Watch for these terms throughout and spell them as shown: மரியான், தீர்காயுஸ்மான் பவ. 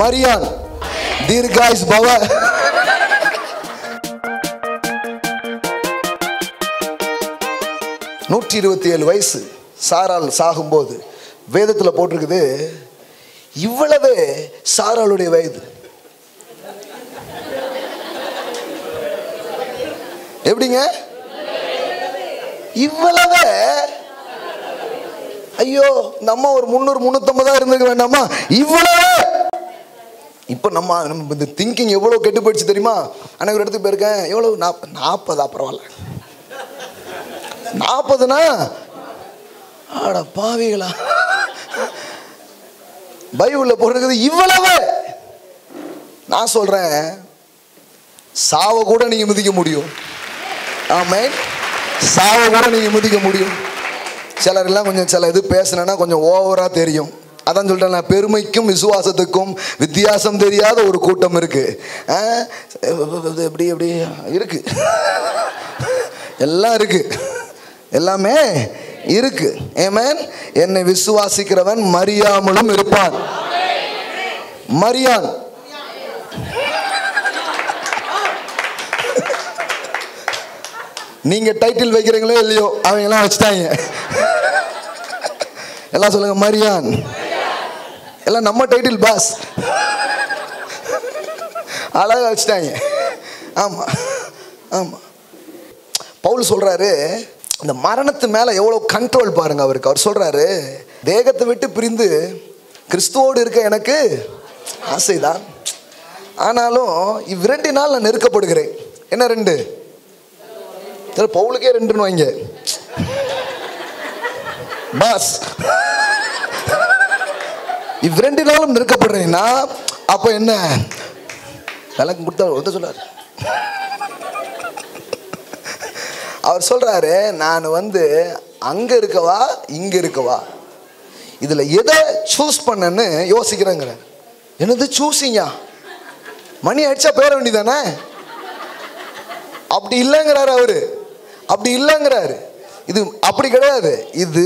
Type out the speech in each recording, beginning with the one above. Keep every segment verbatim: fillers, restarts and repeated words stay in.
மரியான் दीर्घायुष भव। நூற்றி இருபத்தி ஏழு வயசு சாரால் சாகும்போது வேதத்தில் போட்டிருக்குது இவ்வளவே சாராளுடைய வயது. எப்படிங்க இவ்வளவே? ஐயோ நம்ம ஒரு முந்நூறு முந்நூற்றம்பதா இருந்திருக்க வேண்டாமா? இவ்வளவே இப்போ நம்ம நம்ம இந்த திங்கிங் எவ்வளோ கெட்டு போயிடுச்சு தெரியுமா? ஆனால் ஒரு இடத்துக்கு போயிருக்கேன் எவ்வளோ நாற்பது நாற்பதா பரவாயில்ல நாற்பதுனா ஆட பாவிகளா பைபிள்ல போடுறது இவ்வளவு. நான் சொல்றேன் சாவ கூட நீங்க மிதிக்க முடியும். ஆமென். சாவ கூட நீங்க மிதிக்க முடியும். சிலர் எல்லாம் கொஞ்சம் சில இது பேசினா கொஞ்சம் ஓவரா தெரியும். அதான் சொல்லிட்டேன், பெருமைக்கும் விசுவாசத்துக்கும் வித்தியாசம் தெரியாத ஒரு கூட்டம் இருக்கு. எப்படி எப்படி இருக்கு எல்லாம் இருக்கு எல்லாமே இருக்கு. ஆமென். என்னை விசுவாசிக்கிறவன் மரியாமலும் இருப்பான். மரியான் நீங்க டைட்டில் வைக்கிறீங்களோ இல்லையோ அவங்க எல்லாம் வச்சுட்டாங்க. எல்லாம் சொல்லுங்க மரியான். எல்லாம் நம்ம டைட்டில் பாஸ் அழகா வச்சுட்டாங்க. ஆமா ஆமா பவுல் சொல்றாரு இந்த மரணத்து மேலே எவ்வளோ கண்ட்ரோல் பாருங்க அவருக்கு. அவர் சொல்கிறாரு தேகத்தை விட்டு பிரிந்து கிறிஸ்துவோடு இருக்க எனக்கு ஆசைதான், ஆனாலும் இவ்விரண்டு நாள் நான் நெருக்கப்படுகிறேன். என்ன ரெண்டு? சரி பவுலுக்கே ரெண்டுன்னு வாங்க பாஸ். இவ்விரண்டு நாளும் நெருக்கப்படுறேன்னா அப்போ என்ன விளக்கு கொடுத்தா சொல்லாரு. அவர் சொல்கிறாரு நான் வந்து அங்கே இருக்கவா இங்கே இருக்கவா இதில் எதை சூஸ் பண்ணன்னு யோசிக்கிறேங்கிற. என்னது சூஸிங்கா? மணி அடித்தா பேர வேண்டிதானே? அப்படி இல்லைங்கிறாரு அவர். அப்படி இல்லைங்கிறாரு. இது அப்படி கிடையாது. இது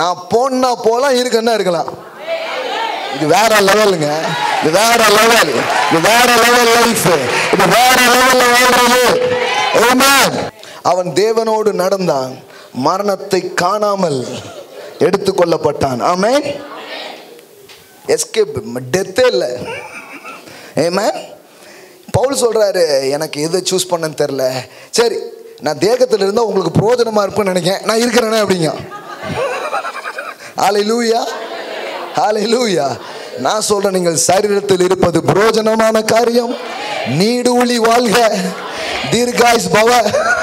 நான் போனா போகலாம் இருக்கன்னா இருக்கலாம். இது வேற லெவலுங்க. இது வேற லெவல். இது வேற லெவல் லைஃப். இது வேற லெவலில் வாழ்றது. ஆமென். அவன் தேவனோடு நடந்தான், மரணத்தை காணாமல் எடுத்துக்கொள்ளப்பட்டான். ஆமென். எஸ்கேப் டெத்தே இல்லை. ஆமென். பவுல் சொல்கிறாரு எனக்கு எதை சூஸ் பண்ணன்னு தெரில. சரி நான் தேகத்தில் இருந்தால் உங்களுக்கு பிரோஜனமாக இருப்பேன்னு நினைக்கிறேன். நான் இருக்கிறேனே அப்படிங்க. ஹல்லேலூயா ஹல்லேலூயா. நான் சொல்கிறேன் நீங்கள் சரீரத்தில் இருப்பது பிரோஜனமான காரியம். நீடூழி வாழ்க. தீர்காயுஸ் பவ.